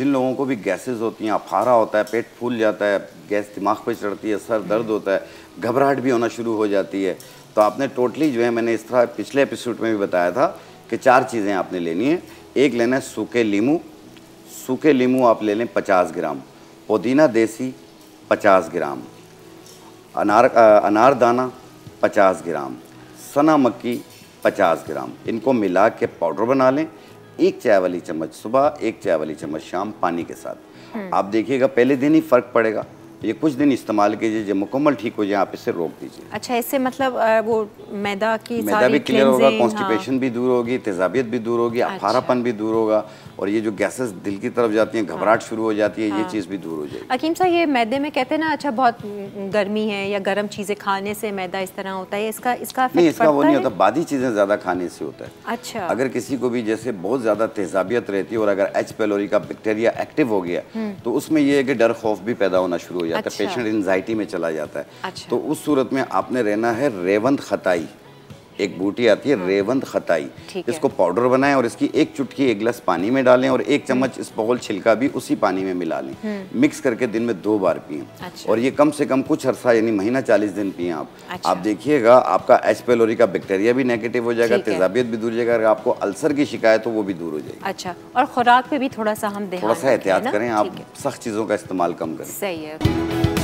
जिन लोगों को भी गैसेस होती हैं, अफारा होता है, पेट फूल जाता है, गैस दिमाग पे चढ़ती है, सर दर्द होता है, घबराहट भी होना शुरू हो जाती है, तो आपने टोटली जो है मैंने इस तरह पिछले एपिसोड में भी बताया था कि 4 चीज़ें आपने लेनी है। एक लेना है सूखे लीमू, सूखे लीमू आप ले लें 50 ग्राम, पुदीना देसी 50 ग्राम, अनारदाना 50 ग्राम, सना मक्की 50 ग्राम, इनको मिला के पाउडर बना लें। 1 चाय वाली चम्मच सुबह, 1 चाय वाली चम्मच शाम पानी के साथ। आप देखिएगा पहले दिन ही फ़र्क पड़ेगा, ये कुछ दिन इस्तेमाल कीजिए, जब मुकम्मल ठीक हो जाए आप इसे रोक दीजिए। अच्छा, इससे मतलब वो मैदा भी क्लियर होगा, कॉन्स्टिपेशन भी दूर होगी, तेजाबियत भी दूर होगी, अफारापन भी दूर होगा, और ये जो गैसेस दिल की तरफ जाती हैं, घबराहट शुरू हो जाती है, ये चीज़ भी दूर हो जाएगी। हकीम साहब, ये मैदे में कहते हैं ना, अच्छा बहुत गर्मी है या गर्म चीज़ें खाने से मैदा इस तरह होता है, इसका नहीं, इसका वो नहीं होता, बादी चीज़ें ज़्यादा खाने से होता है। अच्छा, अगर किसी को भी जैसे बहुत ज़्यादा तेजाबियत रहती है और अगर H. pylori का बैक्टीरिया एक्टिव हो गया तो उसमें यह है कि डर खौफ भी पैदा होना शुरू हो जाता है, पेशेंट एंजाइटी में चला जाता है। तो उस सूरत में आपने रहना है रेवंद खताई, एक बूटी आती है रेवंद खताई, इसको पाउडर बनाएं और इसकी 1 चुटकी 1 गिलास पानी में डालें और 1 चम्मच इसबगोल छिलका भी उसी पानी में मिला लें, मिक्स करके दिन में 2 बार पिएं। अच्छा। और ये कम से कम कुछ अरसा यानी महीना 40 दिन पिएं आप। अच्छा। आप देखिएगा आपका H. pylori का बैक्टीरिया भी नेगेटिव हो जाएगा, तेजाबियत भी दूर हो जाएगा, अगर आपको अल्सर की शिकायत हो वो भी दूर हो जाएगी। अच्छा, और खुराक पे भी थोड़ा सा एहतियात करें, आप सख्त चीज़ों का इस्तेमाल कम करें। सही है।